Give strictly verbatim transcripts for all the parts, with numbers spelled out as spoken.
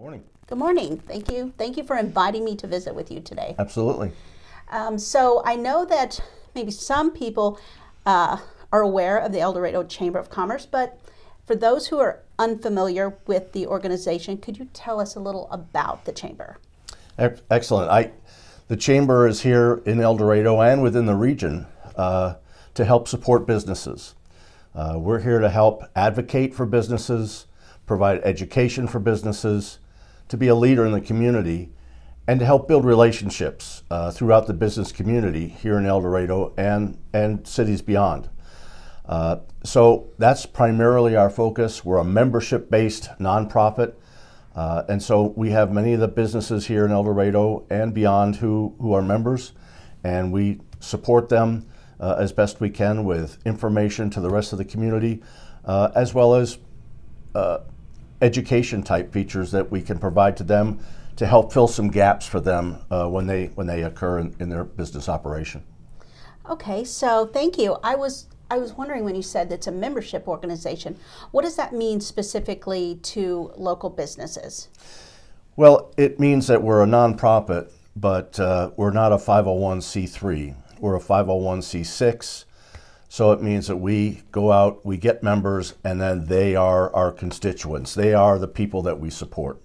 Morning. Good morning. Thank you. Thank you for inviting me to visit with you today. Absolutely. Um, so I know that maybe some people uh, are aware of the El Dorado Chamber of Commerce, but for those who are unfamiliar with the organization, could you tell us a little about the Chamber? Excellent. I, the Chamber is here in El Dorado and within the region uh, to help support businesses. Uh, we're here to help advocate for businesses, provide education for businesses, to be a leader in the community, and to help build relationships uh, throughout the business community here in El Dorado and, and cities beyond. Uh, so that's primarily our focus. We're a membership-based nonprofit, uh, and so we have many of the businesses here in El Dorado and beyond who, who are members, and we support them uh, as best we can with information to the rest of the community, uh, as well as uh, education type features that we can provide to them to help fill some gaps for them uh, when they when they occur in, in their business operation. Okay, so thank you. I was I was wondering when you said it's a membership organization, what does that mean specifically to local businesses? Well, it means that we're a nonprofit, but uh, we're not a five oh one c three. We're a five oh one c six. So it means that we go out, we get members, and then they are our constituents. They are the people that we support.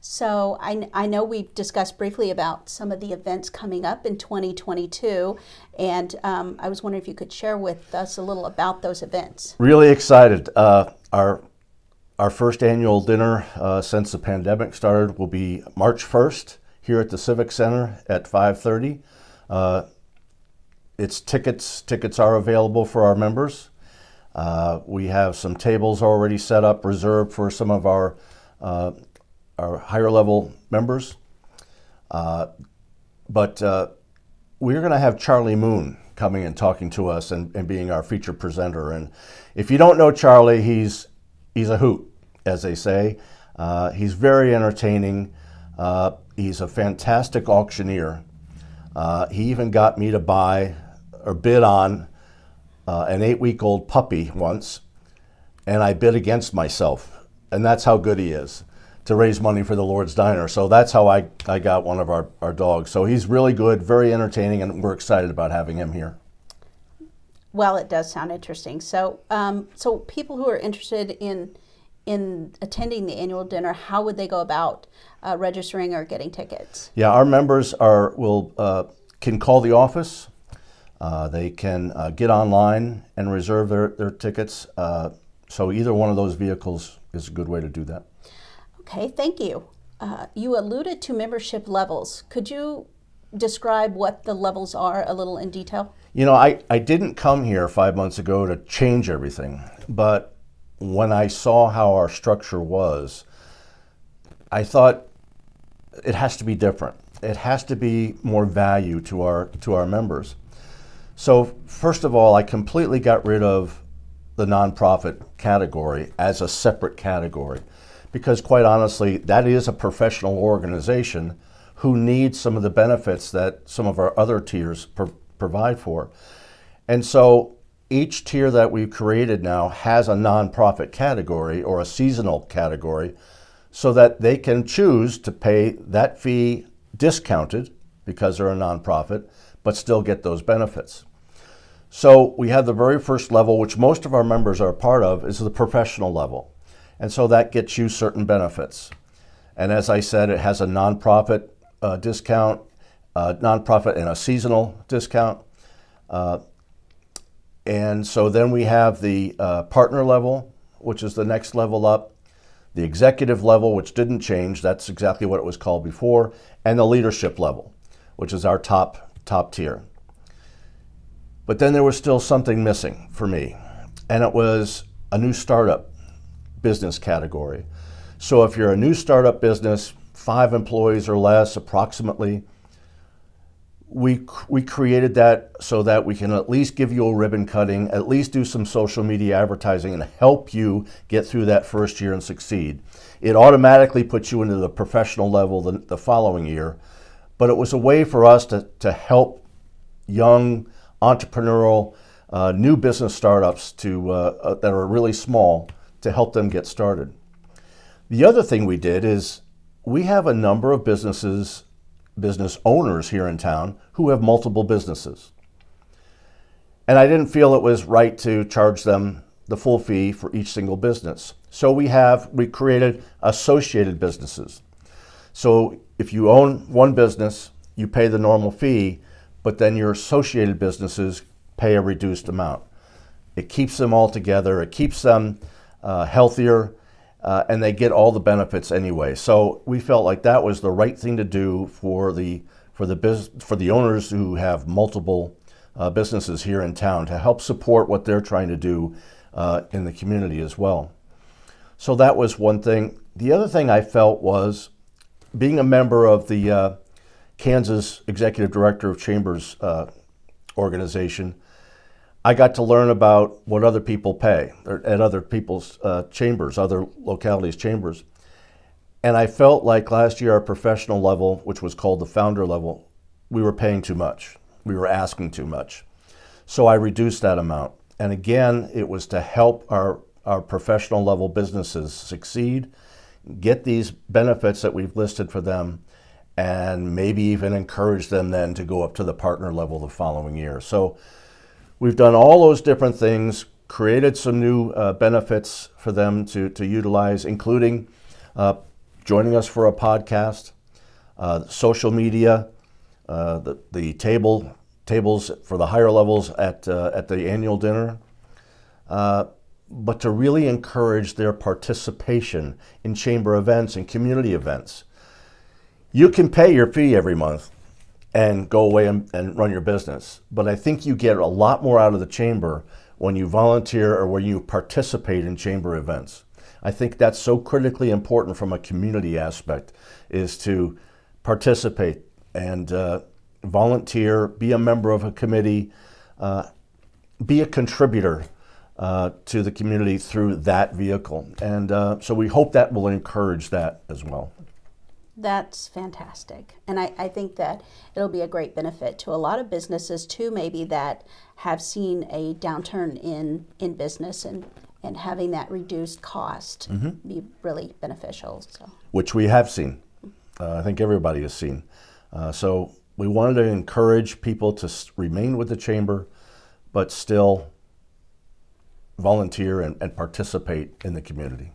So I, I know we've discussed briefly about some of the events coming up in twenty twenty-two, and um, I was wondering if you could share with us a little about those events. Really excited. Uh, our, our first annual dinner uh, since the pandemic started will be March first here at the Civic Center at five thirty. Uh, It's tickets. Tickets are available for our members. Uh, we have some tables already set up, reserved for some of our uh, our higher level members. Uh, but uh, we're going to have Charlie Moon coming and talking to us and, and being our feature presenter. And if you don't know Charlie, he's he's a hoot, as they say. Uh, he's very entertaining. Uh, he's a fantastic auctioneer. Uh, he even got me to buy. or bid on uh, an eight-week-old puppy once, and I bid against myself. And that's how good he is, to raise money for the Lord's Diner. So that's how I, I got one of our, our dogs. So he's really good, very entertaining, and we're excited about having him here. Well, it does sound interesting. So um, so people who are interested in in attending the annual dinner, how would they go about uh, registering or getting tickets? Yeah, our members are will uh, can call the office. Uh, they can uh, get online and reserve their, their tickets. Uh, so either one of those vehicles is a good way to do that. Okay, thank you. Uh, you alluded to membership levels. Could you describe what the levels are a little in detail? You know, I, I didn't come here five months ago to change everything, but when I saw how our structure was, I thought it has to be different. It has to be more value to our, to our members. So first of all, I completely got rid of the nonprofit category as a separate category because, quite honestly, that is a professional organization who needs some of the benefits that some of our other tiers pro provide for. And so each tier that we've created now has a nonprofit category or a seasonal category so that they can choose to pay that fee discounted because they're a nonprofit, but still get those benefits. So we have the very first level, which most of our members are a part of, is the professional level. And so that gets you certain benefits. And as I said, it has a nonprofit uh, discount, uh, nonprofit and a seasonal discount. Uh, and so then we have the uh, partner level, which is the next level up, the executive level, which didn't change, that's exactly what it was called before, and the leadership level, which is our top top tier. But then there was still something missing for me, and it was a new startup business category. So if you're a new startup business, five employees or less approximately, we, we created that so that we can at least give you a ribbon cutting, at least do some social media advertising and help you get through that first year and succeed. It automatically puts you into the professional level the, the following year. But it was a way for us to, to help young entrepreneurial uh, new business startups to, uh, uh, that are really small to help them get started. The other thing we did is we have a number of businesses, business owners here in town who have multiple businesses. And I didn't feel it was right to charge them the full fee for each single business. So we have, we created associated businesses. So if you own one business, you pay the normal fee, but then your associated businesses pay a reduced amount. It keeps them all together, it keeps them uh, healthier, uh, and they get all the benefits anyway. So we felt like that was the right thing to do for the, for the, bus for the owners who have multiple uh, businesses here in town, to help support what they're trying to do uh, in the community as well. So that was one thing. The other thing I felt was, being a member of the uh, Kansas Executive Director of Chambers uh, organization, I got to learn about what other people pay at other people's uh, chambers, other localities' chambers. And I felt like last year our professional level, which was called the founder level, we were paying too much. We were asking too much. So I reduced that amount. And again, it was to help our, our professional level businesses succeed, get these benefits that we've listed for them, and maybe even encourage them then to go up to the partner level the following year. So we've done all those different things, created some new uh, benefits for them to, to utilize, including uh, joining us for a podcast, uh, social media, uh, the, the table tables for the higher levels at, uh, at the annual dinner. Uh, but to really encourage their participation in chamber events and community events. You can pay your fee every month and go away and, and run your business, but I think you get a lot more out of the chamber when you volunteer or when you participate in chamber events. I think that's so critically important from a community aspect, is to participate and uh, volunteer, be a member of a committee, uh, be a contributor Uh, to the community through that vehicle. And uh, so we hope that will encourage that as well. That's fantastic. And I, I think that it'll be a great benefit to a lot of businesses too, maybe that have seen a downturn in, in business, and, and having that reduced cost mm-hmm. be really beneficial. So. Which we have seen. Uh, I think everybody has seen. Uh, so we wanted to encourage people to remain with the chamber, but still volunteer and, and participate in the community.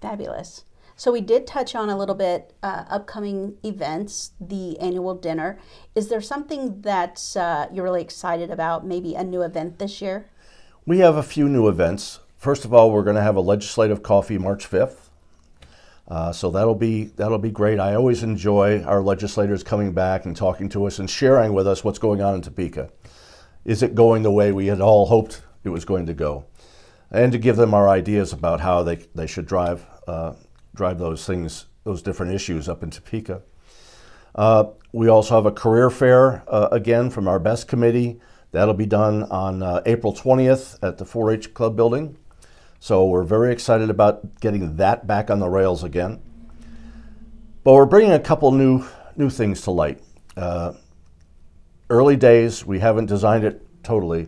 Fabulous. So we did touch on a little bit uh, upcoming events, the annual dinner. Is there something that uh, you're really excited about, maybe a new event this year? We have a few new events. First of all, we're going to have a legislative coffee March fifth. Uh, so that'll be, that'll be great. I always enjoy our legislators coming back and talking to us and sharing with us what's going on in Topeka. Is it going the way we had all hoped it was going to go? And to give them our ideas about how they, they should drive, uh, drive those things, those different issues up in Topeka. Uh, we also have a career fair, uh, again, from our BEST committee. That'll be done on uh, April twentieth at the four H Club building. So we're very excited about getting that back on the rails again. But we're bringing a couple new, new things to light. Uh, early days, we haven't designed it totally.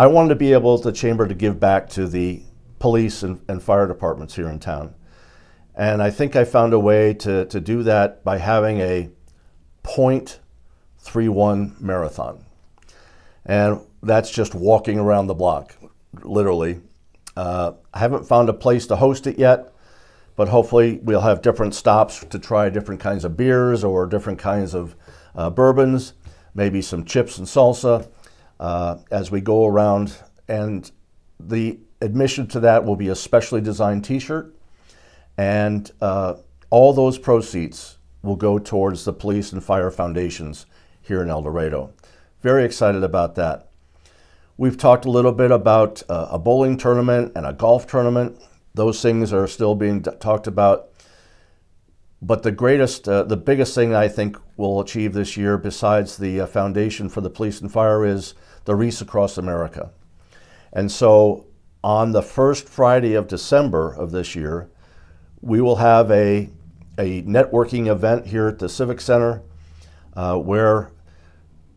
I wanted to be able at the chamber to give back to the police and, and fire departments here in town. And I think I found a way to, to do that by having a point three one marathon. And that's just walking around the block, literally. Uh, I haven't found a place to host it yet, but hopefully we'll have different stops to try different kinds of beers or different kinds of uh, bourbons, maybe some chips and salsa. Uh, as we go around, and the admission to that will be a specially designed t-shirt, and uh, all those proceeds will go towards the police and fire foundations here in El Dorado. Very excited about that. We've talked a little bit about uh, a bowling tournament and a golf tournament. Those things are still being talked about, but the greatest, uh, the biggest thing I think we'll achieve this year, besides the uh, foundation for the police and fire, is the Wreaths Across America. And so on the first Friday of December of this year, we will have a, a networking event here at the Civic Center uh, where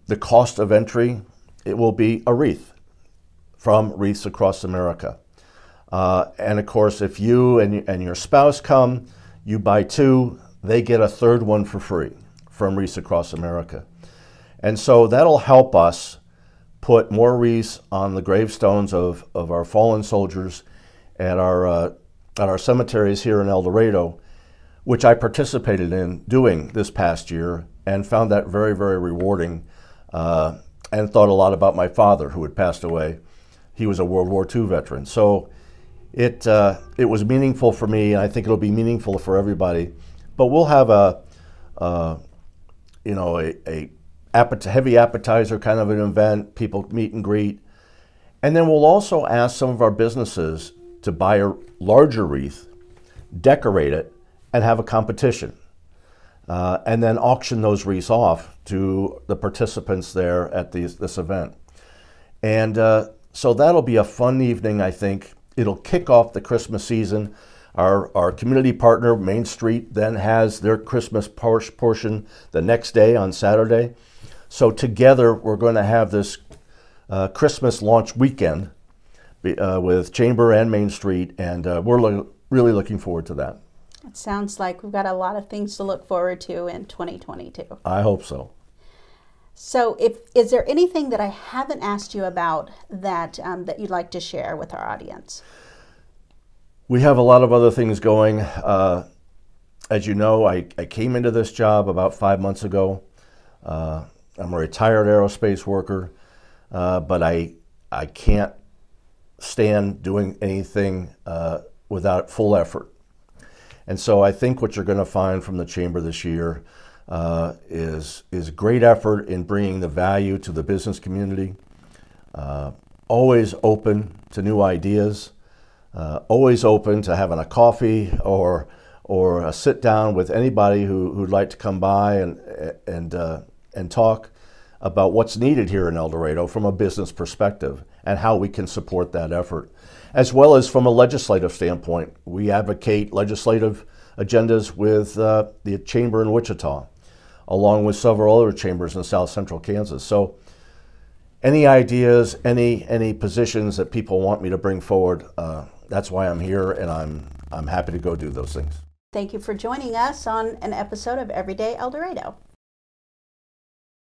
the cost of entry, it will be a wreath from Wreaths Across America. Uh, and of course, if you and, and your spouse come, you buy two, they get a third one for free from Wreaths Across America. And so that'll help us put more wreaths on the gravestones of, of our fallen soldiers at our, uh, at our cemeteries here in El Dorado, which I participated in doing this past year and found that very, very rewarding, uh, and thought a lot about my father who had passed away. He was a World War Two veteran. So it, uh, it was meaningful for me, and I think it'll be meaningful for everybody. But we'll have a, uh, you know, a, a heavy appetizer kind of an event, people meet and greet. And then we'll also ask some of our businesses to buy a larger wreath, decorate it, and have a competition. Uh, and then auction those wreaths off to the participants there at these, this event. And uh, so that'll be a fun evening, I think. It'll kick off the Christmas season. Our, our community partner, Main Street, then has their Christmas por portion the next day on Saturday. So together, we're going to have this uh, Christmas launch weekend uh, with Chamber and Main Street, and uh, we're lo really looking forward to that. It sounds like we've got a lot of things to look forward to in twenty twenty-two. I hope so. So if, is there anything that I haven't asked you about that, um, that you'd like to share with our audience? We have a lot of other things going. Uh, as you know, I, I came into this job about five months ago. Uh, I'm a retired aerospace worker, uh, but I, I can't stand doing anything uh, without full effort. And so I think what you're going to find from the Chamber this year uh, is, is great effort in bringing the value to the business community, uh, always open to new ideas, uh, always open to having a coffee or, or a sit down with anybody who, who'd like to come by and, and, uh, and talk about what's needed here in El Dorado from a business perspective and how we can support that effort. As well as from a legislative standpoint, we advocate legislative agendas with uh, the Chamber in Wichita, along with several other chambers in South Central Kansas. So any ideas, any, any positions that people want me to bring forward, uh, that's why I'm here, and I'm, I'm happy to go do those things. Thank you for joining us on an episode of Everyday El Dorado.